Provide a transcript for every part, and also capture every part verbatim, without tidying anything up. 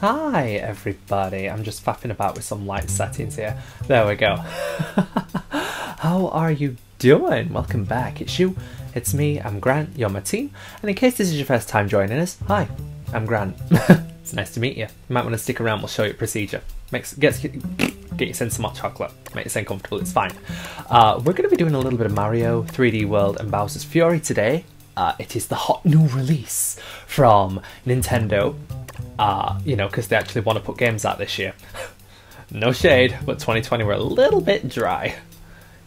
Hi everybody, I'm just faffing about with some light settings here. There we go. How are you doing? Welcome back. It's you, it's me, I'm Grant, you're my team. And in case this is your first time joining us, hi, I'm Grant. It's nice to meet you. You might want to stick around, we'll show you procedure. Makes, gets, get your sense some hot chocolate, makes you uncomfortable, it's fine. Uh, we're going to be doing a little bit of Mario, three D World and Bowser's Fury today. Uh, it is the hot new release from Nintendo. Uh, you know, because they actually want to put games out this year. No shade, but twenty twenty were a little bit dry.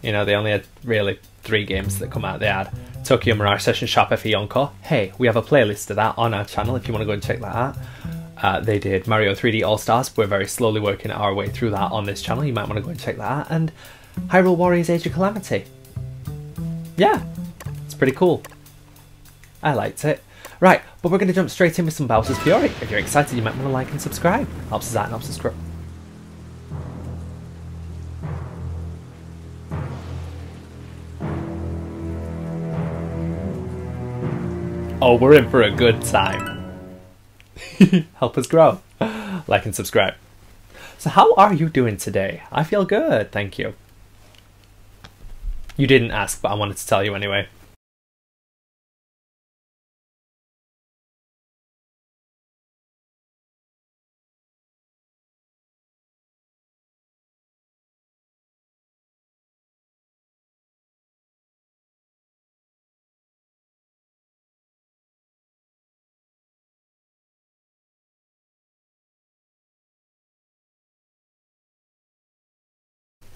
You know, they only had really three games that come out. They had Tokyo Mirage Session, Sharp F E Encore. Hey, we have a playlist of that on our channel if you want to go and check that out. Uh, they did Mario three D All-Stars. We're very slowly working our way through that on this channel. You might want to go and check that out. And Hyrule Warriors Age of Calamity. Yeah, it's pretty cool. I liked it. Right, but we're going to jump straight in with some Bowser's Fury. If you're excited, you might want to like and subscribe. Helps us out and helps us grow. Oh, we're in for a good time. Help us grow. Like and subscribe. So how are you doing today? I feel good, thank you. You didn't ask, but I wanted to tell you anyway.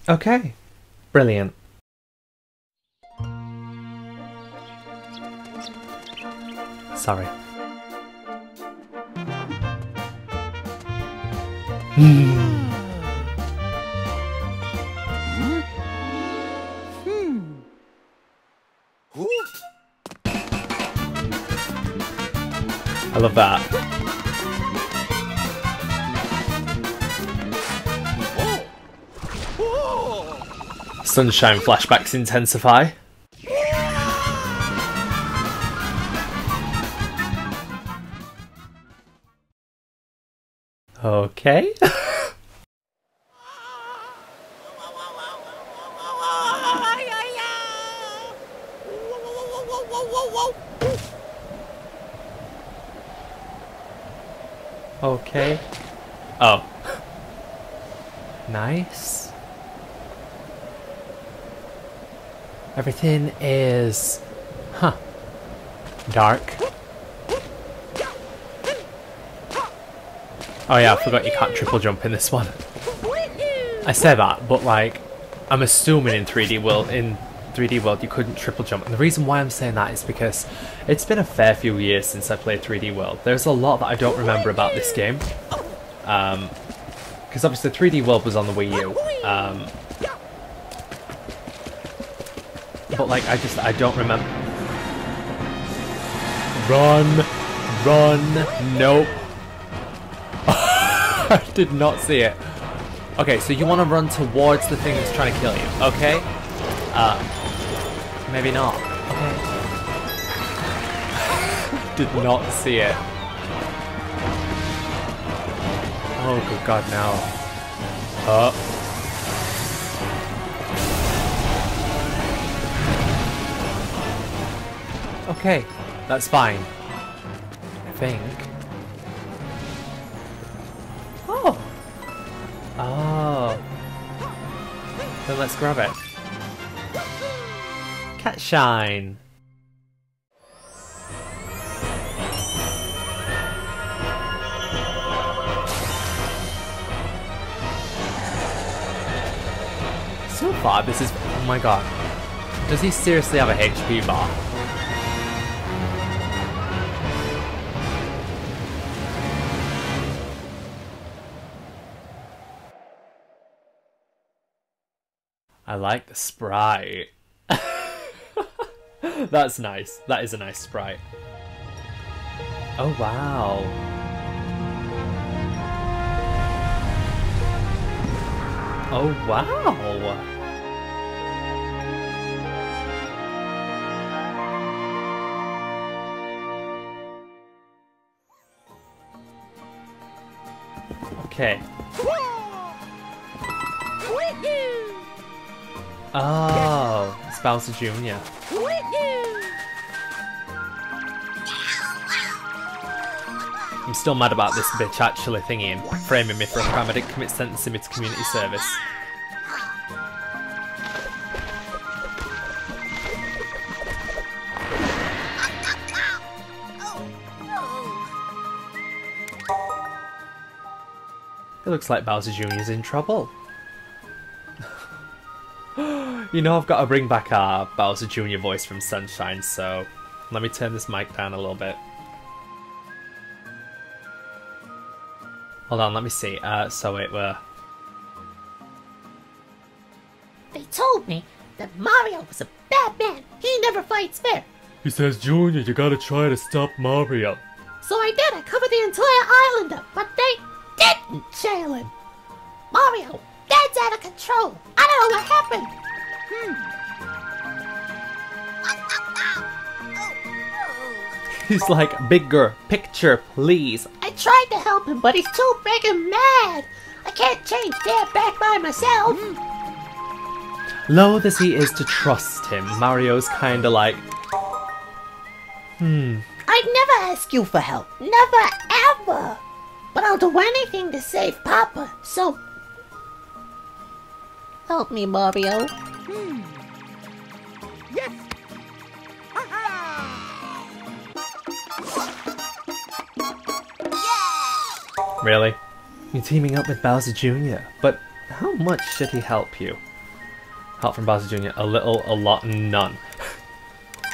Okay, brilliant. Sorry. Mm. Hmm. I love that. Sunshine flashbacks intensify. Okay. Okay. Oh. Nice. Everything is, huh, dark. Oh yeah, I forgot you can't triple jump in this one. I say that, but like, I'm assuming in three D World, in three D World you couldn't triple jump. And the reason why I'm saying that is because it's been a fair few years since I played three D World. There's a lot that I don't remember about this game. Um, because obviously three D World was on the Wii U. Um... But like, I just, I don't remember. Run, run, nope. I did not see it. Okay, so you want to run towards the thing that's trying to kill you, okay? Uh, maybe not, okay. Did not see it. Oh, good God, no. Uh. Okay, that's fine. I think. Oh! Oh. Then let's grab it. Cat shine! So far, this is. Oh my God. Does he seriously have a H P bar? I like the sprite. That's nice. That is a nice sprite. Oh wow. Oh wow. Okay. Oh, it's Bowser Junior I'm still mad about this bitch actually thingying, framing me for a crime I didn't commit, sentencing me to community service. It looks like Bowser Junior is in trouble. You know I've got to bring back our Bowser Junior voice from Sunshine, so let me turn this mic down a little bit. Hold on, let me see. Uh, so it were... They told me that Mario was a bad man. He never fights fair. He says, Junior, you gotta try to stop Mario. So I did. I covered the entire island up, but they... didn't jail him! Mario, that's out of control! I don't know what happened! Hmm. He's like, bigger picture, please! I tried to help him, but he's too big and mad! I can't change Dad back by myself! Loath as he is to trust him, Mario's kinda like... Hmm... I'd never ask you for help! Never, ever! But I'll do anything to save Papa, so... help me, Mario. Hmm. Yes! Ha-ha! Really? You're teaming up with Bowser Junior, but how much should he help you? Help from Bowser Junior? A little, a lot, none.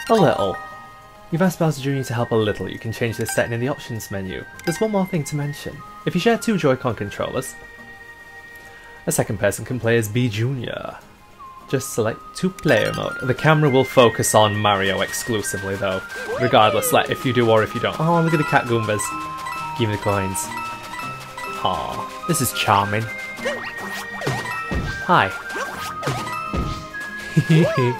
A little. You've asked Bowser Junior to help a little, you can change this setting in the options menu. There's one more thing to mention. If you share two Joy-Con controllers, a second person can play as B Junior. Just select two-player mode. The camera will focus on Mario exclusively though, regardless, like if you do or if you don't. Oh, look at the cat Goombas. Give me the coins. Aw, this is charming. Hi. Hehehe.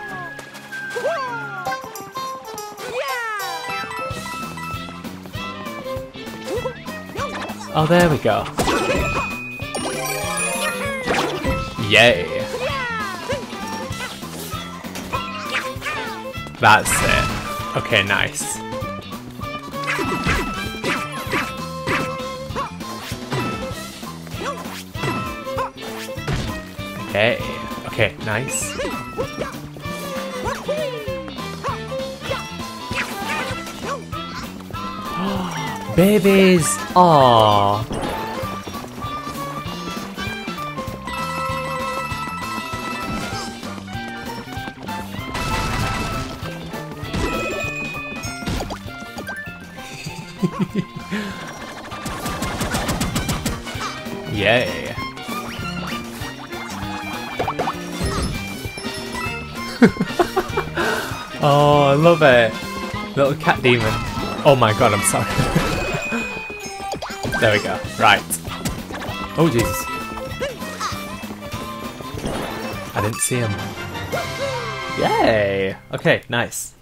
Oh, there we go. Yay! That's it. Okay, nice. Okay, okay, nice. Babies! Aww! Yay! Oh, I love it! Little cat demon. Oh my god, I'm sorry. There we go. Right. Oh, Jesus. I didn't see him. Yay! Okay, nice.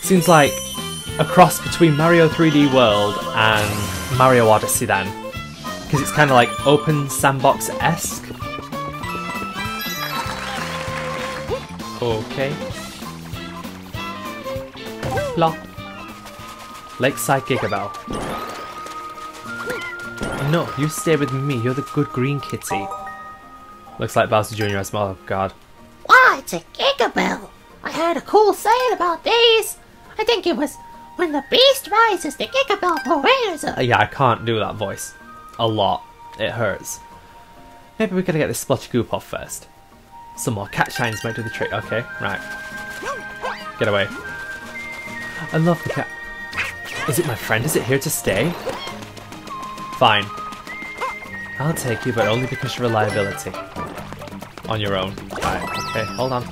Seems like a cross between Mario three D World and Mario Odyssey then. Because it's kind of like open sandbox-esque. Okay. Plop. Lakeside Giga Bell. No, you stay with me, you're the good green kitty. Looks like Bowser Junior has more guard. Why, it's a Giga Bell! I heard a cool saying about these. I think it was, when the beast rises, the Giga Bell rises up. Yeah, I can't do that voice. A lot. It hurts. Maybe we gotta get this splotchy goop off first. Some more cat shines might do the trick. Okay, right. Get away. I love the cat. Is it my friend? Is it here to stay? Fine. I'll take you, but only because of reliability. On your own. Right. Okay, hold on.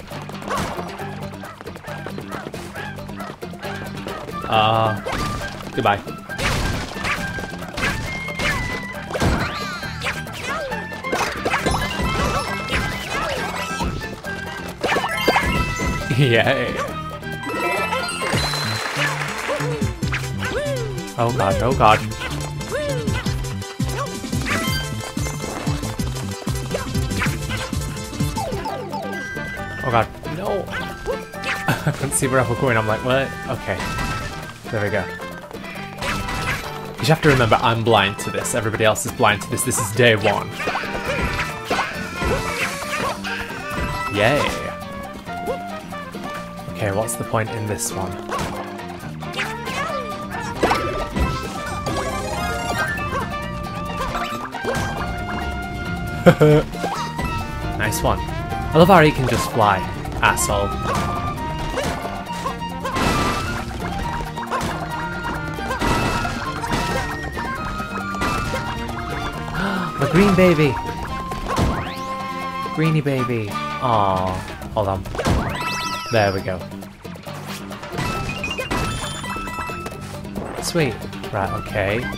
Uh, goodbye. Yay. Oh god, oh god. god, no! I couldn't see where I was going, I'm like, what? Okay. There we go. You have to remember, I'm blind to this. Everybody else is blind to this. This is day one. Yay! Okay, what's the point in this one? Nice one. I love how he can just fly, asshole. My green baby! Greeny baby. Aww. Hold on. There we go. Sweet. Right, okay.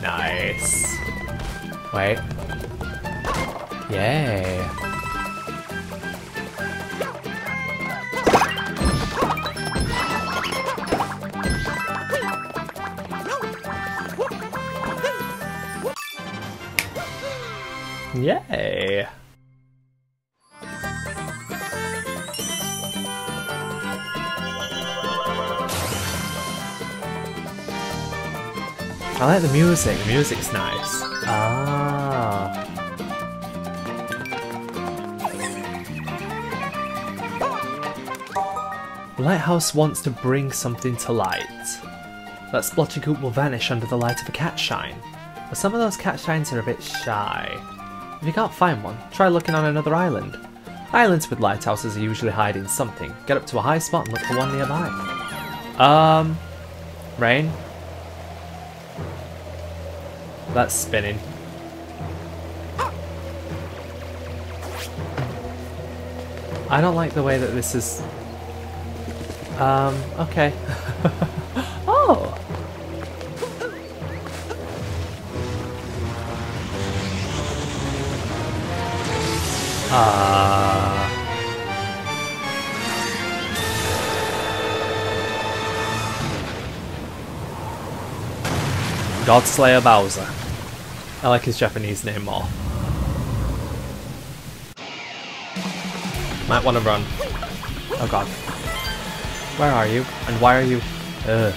Nice. Wait. Yay. Yay. I like the music. The music's nice. Ah. Lighthouse wants to bring something to light. That splotchy goop will vanish under the light of a cat shine. But some of those cat shines are a bit shy. If you can't find one, try looking on another island. Islands with lighthouses are usually hiding something. Get up to a high spot and look for one nearby. Um... Rain? That's spinning. I don't like the way that this is... Um, okay. Oh! Ah. Godslayer Bowser. I like his Japanese name more. Might want to run. Oh god. Where are you? And why are you... Ugh.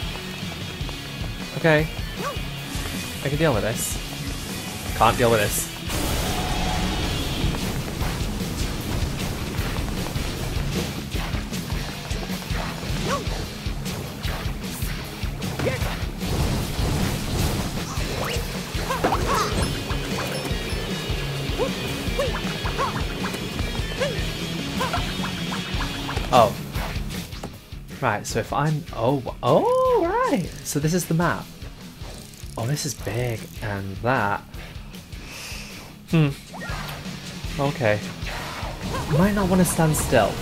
Okay. I can deal with this. Can't deal with this. Oh. Right, so if I'm... Oh, oh, right. So this is the map. Oh, this is big. And that... Hmm. Okay. Might not want to stand still.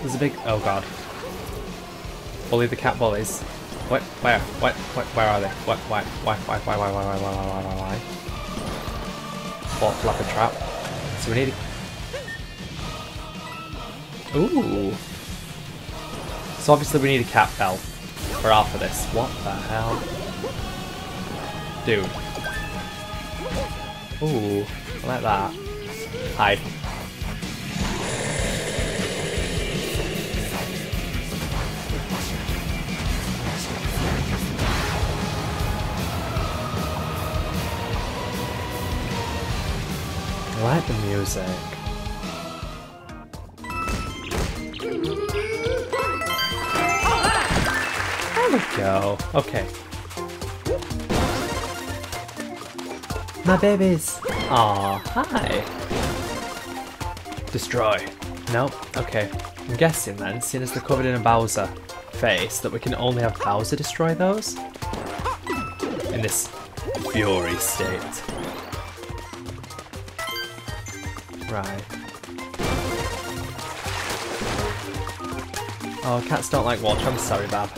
There's a big... Oh, God. Bully the cat bullies. What? Where? What? What? Where are they? What? Why? Why? Why? Why? Why? Why? Why? Why? Why? Why? Why? What? Flap a trap. So we need... Ooh. So obviously we need a cat bell. We're after this. What the hell? Dude. Ooh, I like that. Hide. I like the music. There we go. Okay. My babies. Aw, hi. Destroy. Nope. Okay. I'm guessing then, seeing as they're covered in a Bowser face, that we can only have Bowser destroy those in this fury state. Right. Oh, cats don't like water. I'm sorry, Bab.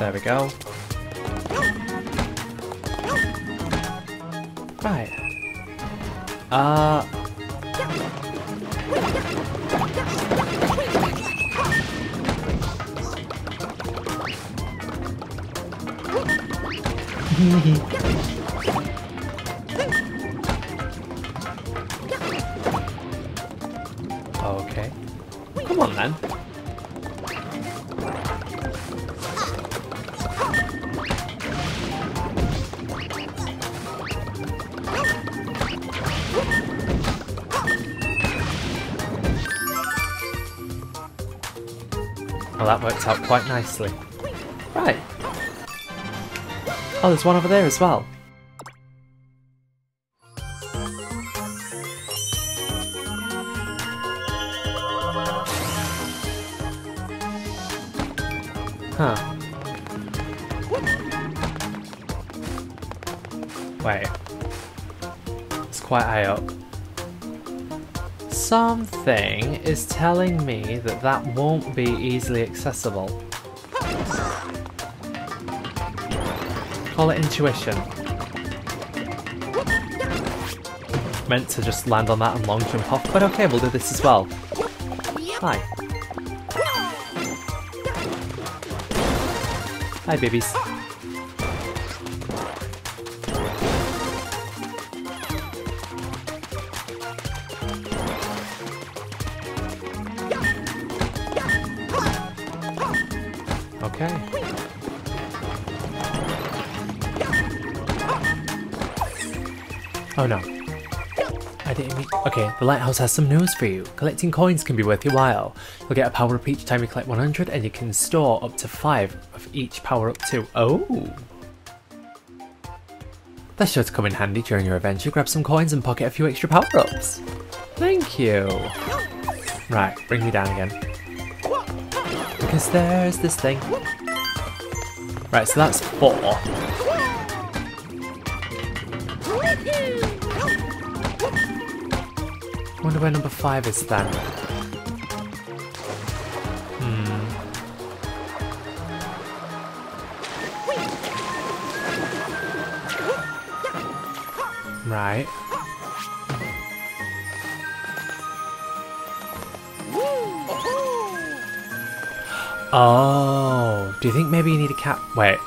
There we go. Right. Uh... Okay. Come on, then. Well, that worked out quite nicely. Right. Oh, there's one over there as well. Huh. Wait. It's quite high up. Something is telling me that that won't be easily accessible. Call it intuition. Meant to just land on that and long jump off, but okay, we'll do this as well. Hi. Hi, babies. Okay. Oh no. I didn't mean- Okay, the lighthouse has some news for you. Collecting coins can be worth your while. You'll get a power-up each time you collect one hundred, and you can store up to five of each power-up too. Oh! That's sure to come in handy during your adventure. Grab some coins and pocket a few extra power-ups. Thank you! Right, bring me down again. Because there's this thing. Right, so that's four. Wonder where number five is then. Hmm. Right. Oh, do you think maybe you need a cap? Wait.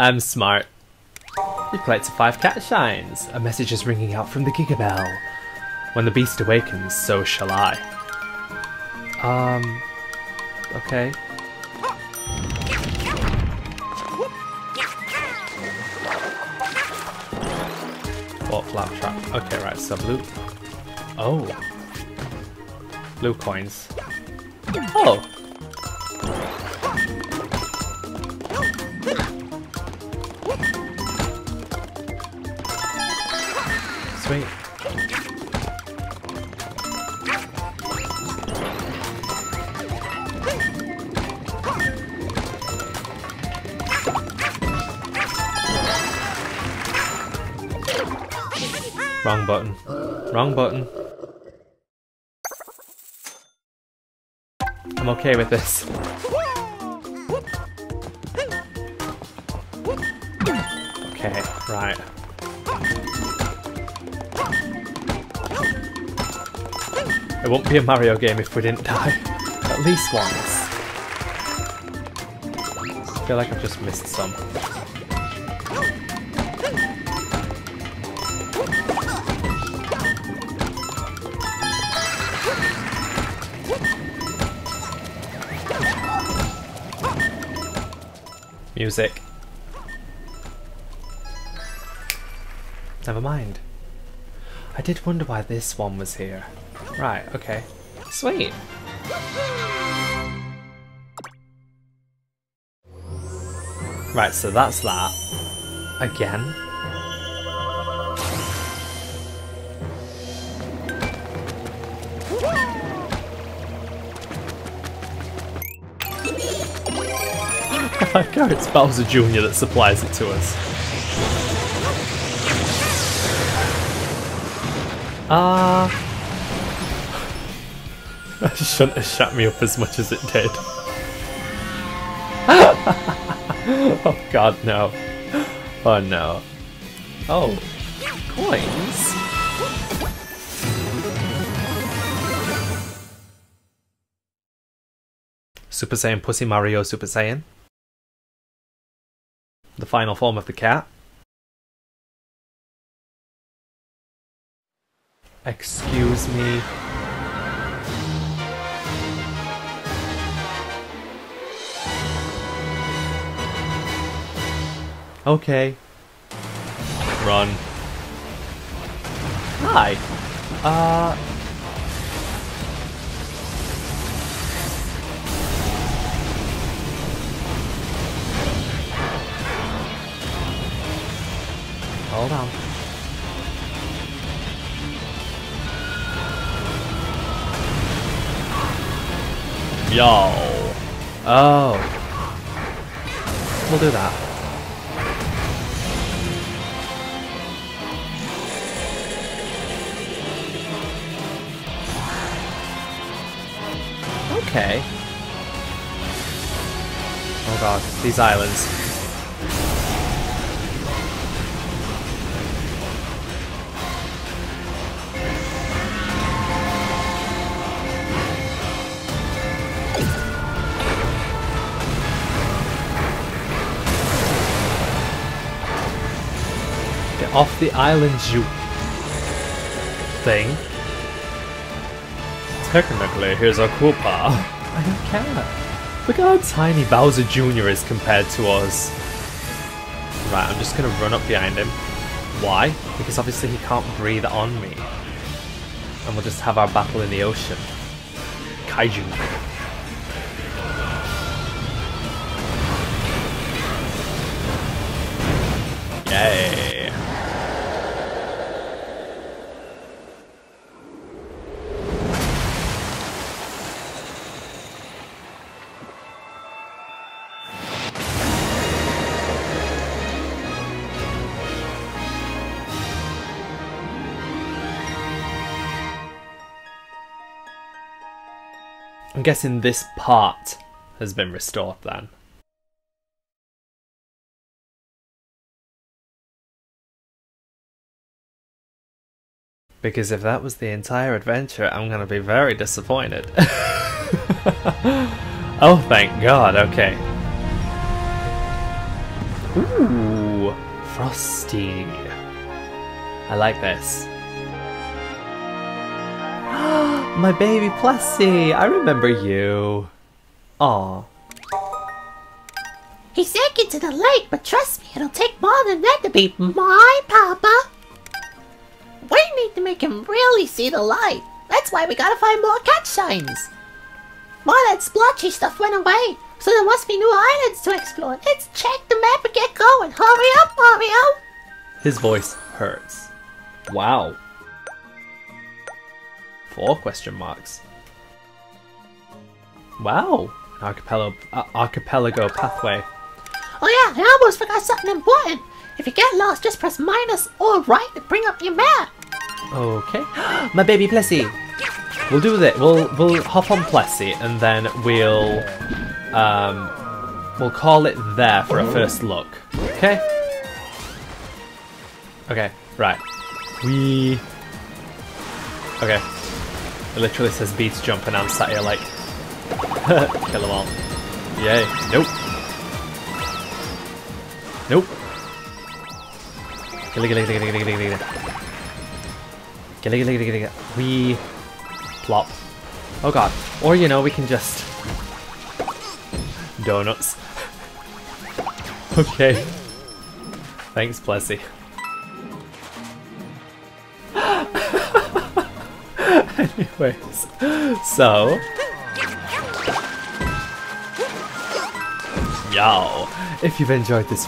I'm smart. You played to five cat shines. A message is ringing out from the Giga Bell. When the beast awakens, so shall I. Um, okay. Oh, flap trap. Okay, right, so blue. Oh. Blue coins. Oh! Sweet. Wrong button. Wrong button. I'm okay with this. Okay, right. It won't be a Mario game if we didn't die. At least once. I feel like I've just missed some. Music. Never mind. I did wonder why this one was here. Right, okay. Sweet! Right, so that's that. Again? I like how it's Bowser Junior that supplies it to us. Ah, uh, that shouldn't have shut me up as much as it did. Oh god, no. Oh no. Oh, coins? Super Saiyan Pussy Mario Super Saiyan, the final form of the cat, excuse me, okay, run, hi, uh, hold on. Yo. Oh. We'll do that. Okay. Oh god, these islands. Off the islands, you thing. Technically, here's a Koopa. I don't care. Look at how tiny Bowser Junior is compared to us. Right, I'm just gonna run up behind him. Why? Because obviously he can't breathe on me. And we'll just have our battle in the ocean. Kaiju. Yay. I'm guessing this part has been restored then. Because if that was the entire adventure, I'm gonna be very disappointed. Oh, thank God, okay. Ooh, frosting. I like this. My baby Plessy, I remember you. Aw. He sank into the lake, but trust me, it'll take more than that to be my papa. We need to make him really see the light. That's why we gotta find more cat shines. More of that splotchy stuff went away, so there must be new islands to explore. Let's check the map and get going. Hurry up, Mario! His voice hurts. Wow. Four question marks. Wow, an archipelago, uh, archipelago pathway. Oh yeah, I almost forgot something important. If you get lost, just press minus or right to bring up your map. Okay, my baby Plessy. We'll do that. We'll we'll hop on Plessy and then we'll um we'll call it there for a first look. Okay. Okay. Right. We. Okay. It literally says B to jump and I'm sat here like, kill them all. Yay. Nope. Nope. Gilly gilly gilly gilly gilly gilly gilly gilly gilly. We plop. Oh god. Or you know, we can just donuts. Okay. Thanks, Plessy. Anyways, so yo, if you've enjoyed this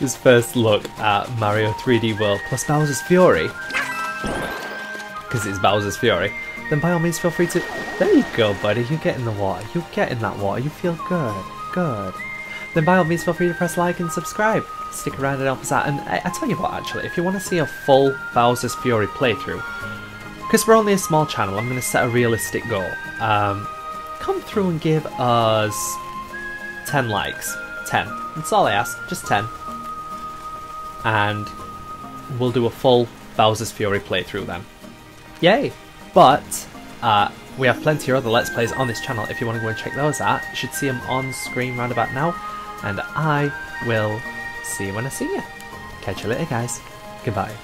this first look at Mario three D World plus Bowser's Fury, because it's Bowser's Fury, then by all means feel free to. There you go, buddy. You get in the water. You get in that water. You feel good. Good. Then by all means feel free to press like and subscribe. Stick around and help us out. And I, I tell you what, actually, if you want to see a full Bowser's Fury playthrough. Because we're only a small channel, I'm going to set a realistic goal. Um, come through and give us ten likes. ten. That's all I ask. Just ten. And we'll do a full Bowser's Fury playthrough then. Yay! But uh, We have plenty of other Let's Plays on this channel if you want to go and check those out. You should see them on screen round about now. And I will see you when I see you. Catch you later, guys. Goodbye.